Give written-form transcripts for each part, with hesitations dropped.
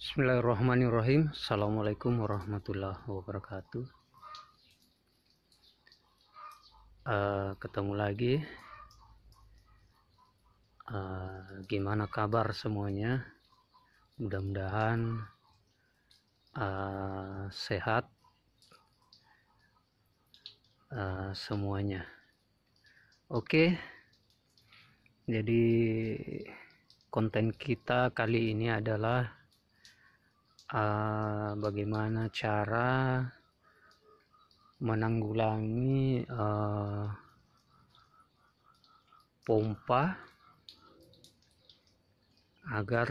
Bismillahirrahmanirrahim. Assalamualaikum warahmatullahi wabarakatuh. Ketemu lagi. Gimana kabar semuanya? Mudah-mudahan sehat semuanya. Oke. Jadi konten kita kali ini adalah bagaimana cara menanggulangi pompa agar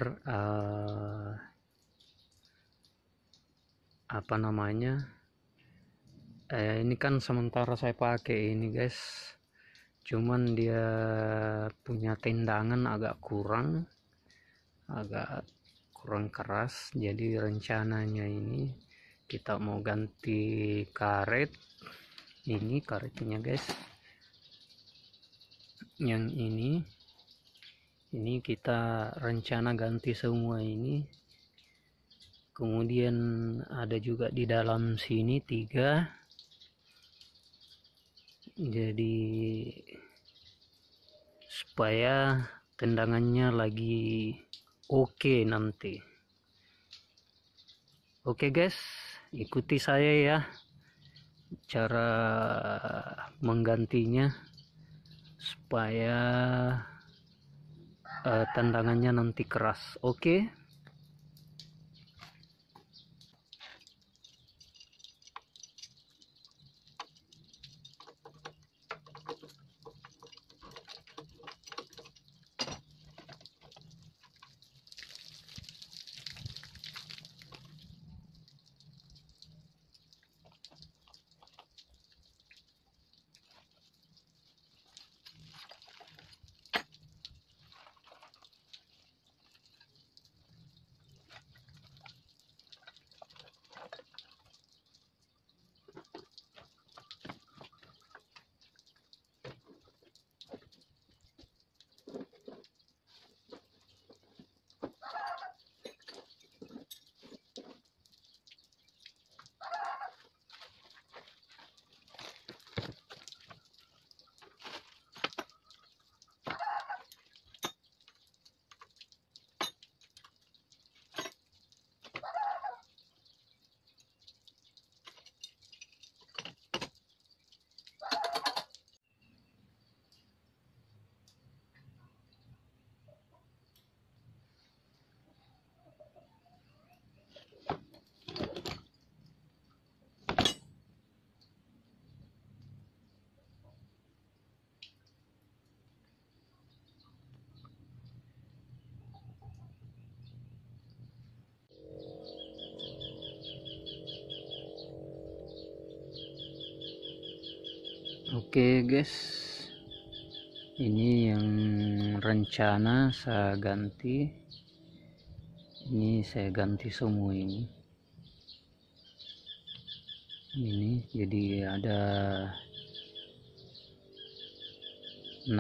ini kan sementara saya pakai ini guys, cuman dia punya tendangan agak kurang keras. Jadi rencananya ini kita mau ganti karet. Ini karetnya guys, yang ini kita rencana ganti semua ini. Kemudian ada juga di dalam sini 3, jadi supaya tendangannya lagi oke nanti. Oke guys, ikuti saya ya cara menggantinya supaya tendangannya nanti keras. Oke. Oke guys, ini yang rencana saya ganti. Ini saya ganti semua ini. Ini jadi ada 6.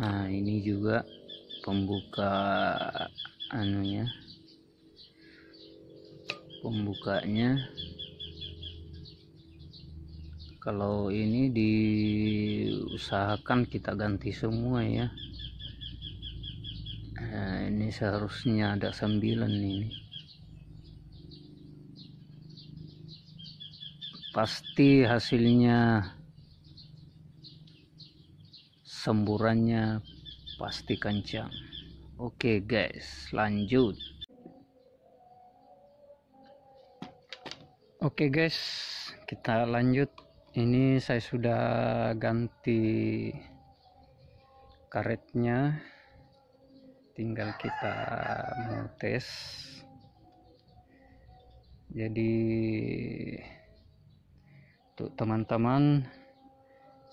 Nah, ini juga pembuka anunya. Pembukanya. Kalau ini diusahakan kita ganti semua ya. Nah, ini seharusnya ada 9 ini. Pasti hasilnya semburannya pasti kencang. Oke guys, lanjut. Oke guys, kita lanjut. Ini saya sudah ganti karetnya, tinggal kita mau tes. Jadi untuk teman-teman,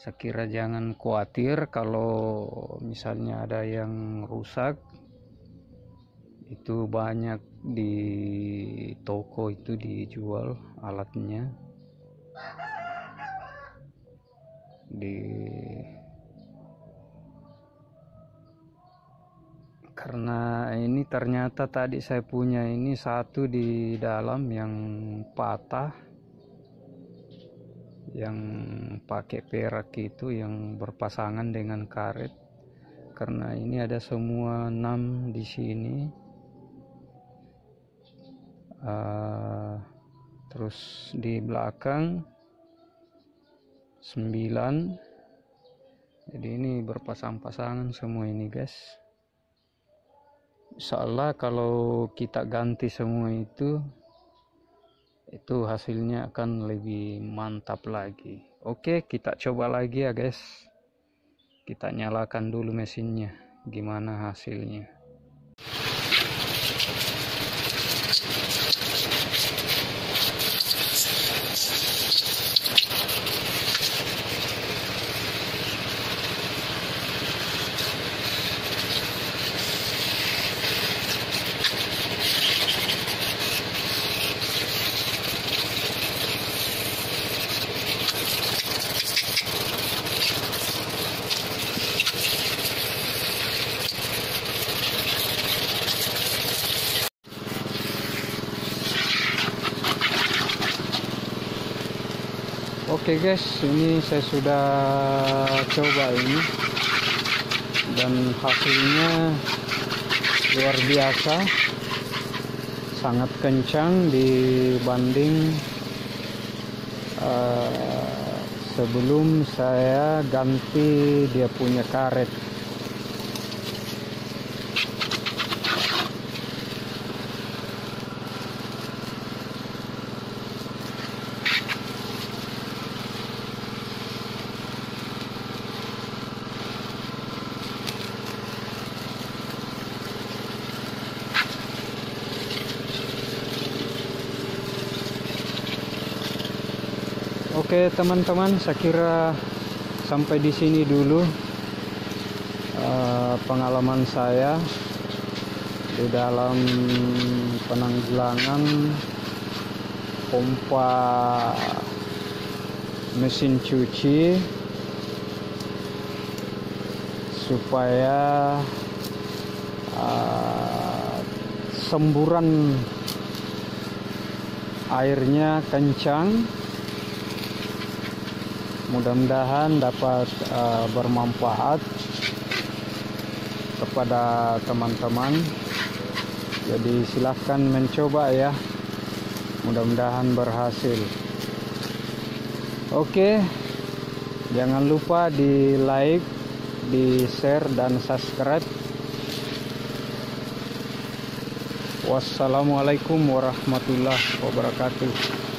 sekira jangan khawatir kalau misalnya ada yang rusak, itu banyak di toko itu dijual alatnya. Di Karena ini ternyata tadi saya punya ini satu di dalam yang patah, yang pakai perak itu yang berpasangan dengan karet. Karena ini ada semua 6 di sini. Terus di belakang 9. Jadi ini berpasang-pasangan semua ini, guys. Insyaallah kalau kita ganti semua itu hasilnya akan lebih mantap lagi. Oke, kita coba lagi ya, guys. Kita nyalakan dulu mesinnya, gimana hasilnya. Oke guys, ini saya sudah coba ini dan hasilnya luar biasa, sangat kencang dibanding sebelum saya ganti dia punya karet. Oke teman-teman, saya kira sampai di sini dulu pengalaman saya di dalam penanggulangan pompa mesin cuci supaya semburan airnya kencang. Mudah-mudahan dapat bermanfaat kepada teman-teman. Jadi silahkan mencoba ya. Mudah-mudahan berhasil. Oke, jangan lupa di like, di share, dan subscribe. Wassalamualaikum warahmatullahi wabarakatuh.